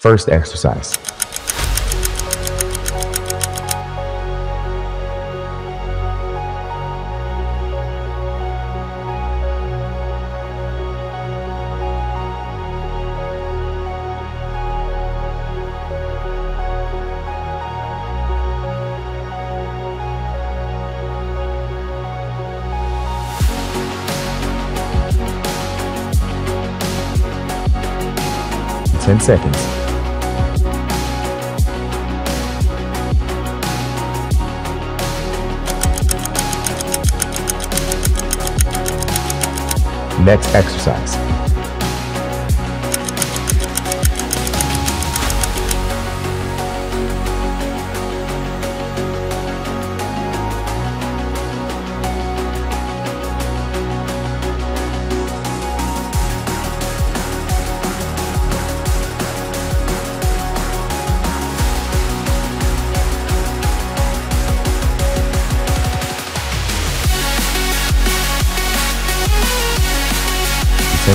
First exercise. In 10 seconds. Next exercise. In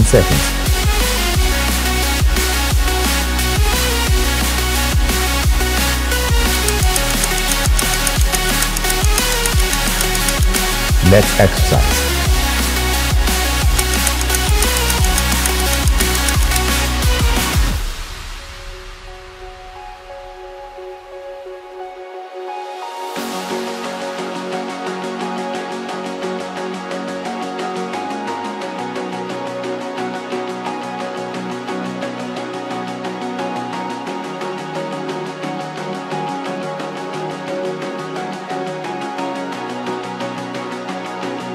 10 seconds. Next exercise. In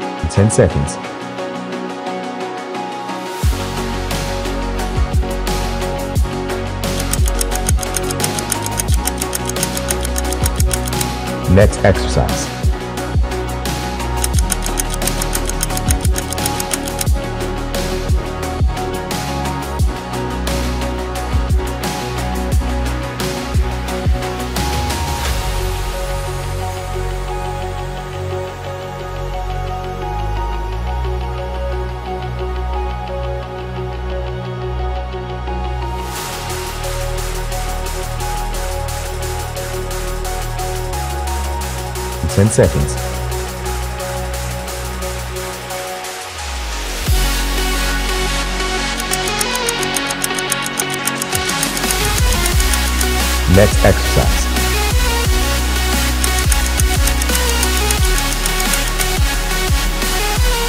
10 seconds. Next exercise. In 10 seconds. Next exercise. In 10 seconds. Next exercise. In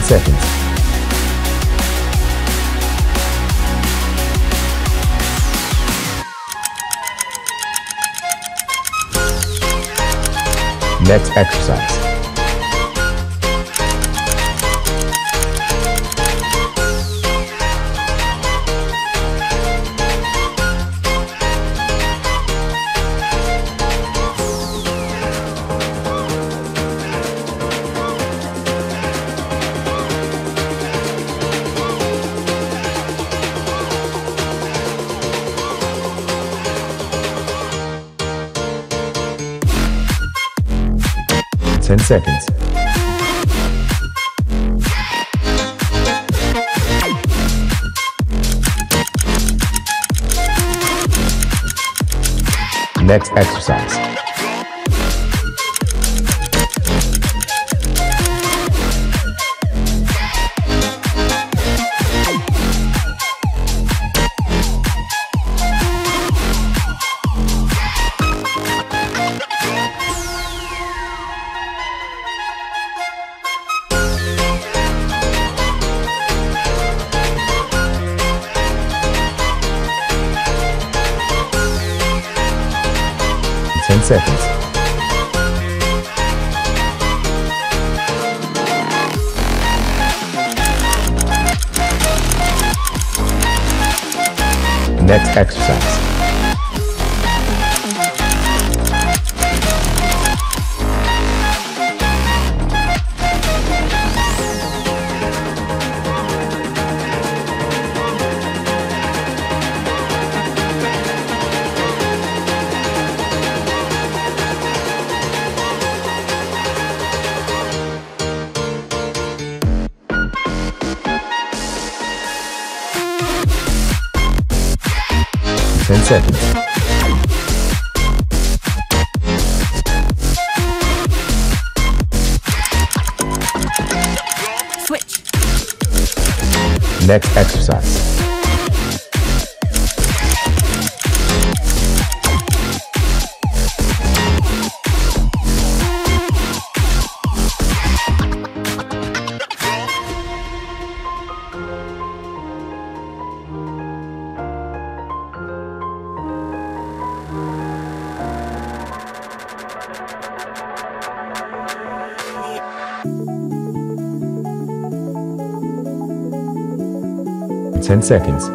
10 seconds. Next exercise. In 10 seconds. Next exercise. and settle. Next exercise. Ten seconds.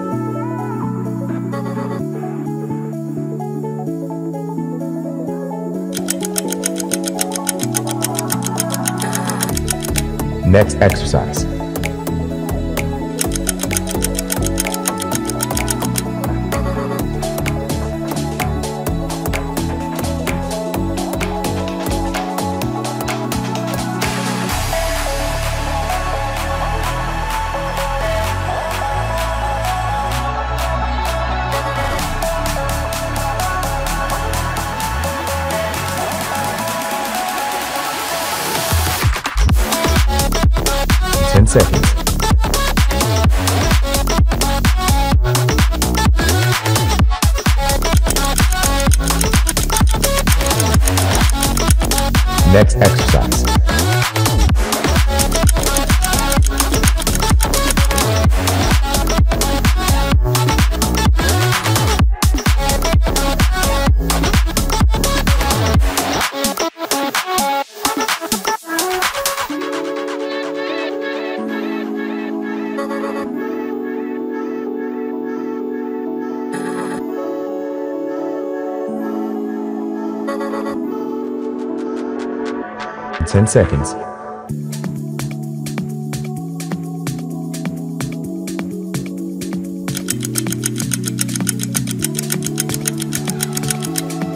Next exercise. Seconds.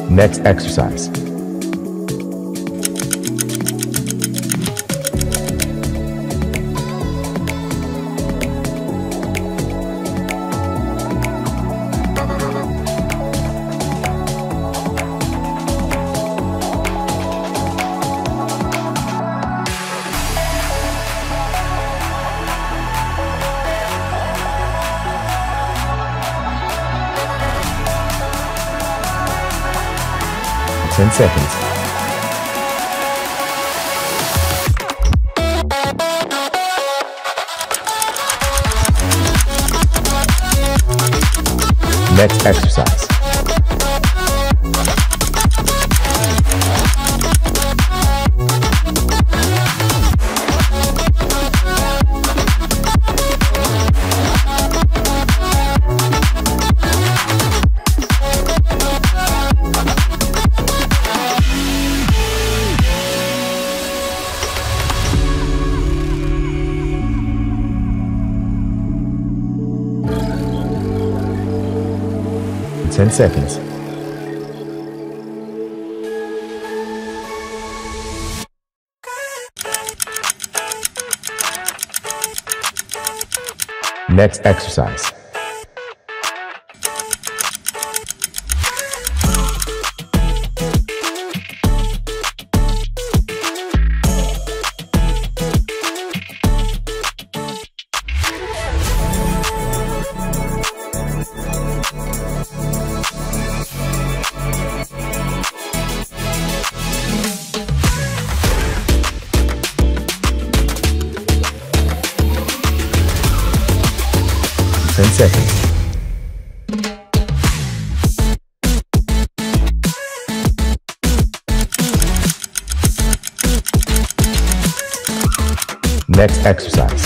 Next exercise. Ten seconds. Next exercise. Seconds. Next exercise. Ten seconds. Next exercise. Next exercise.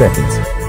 Seconds.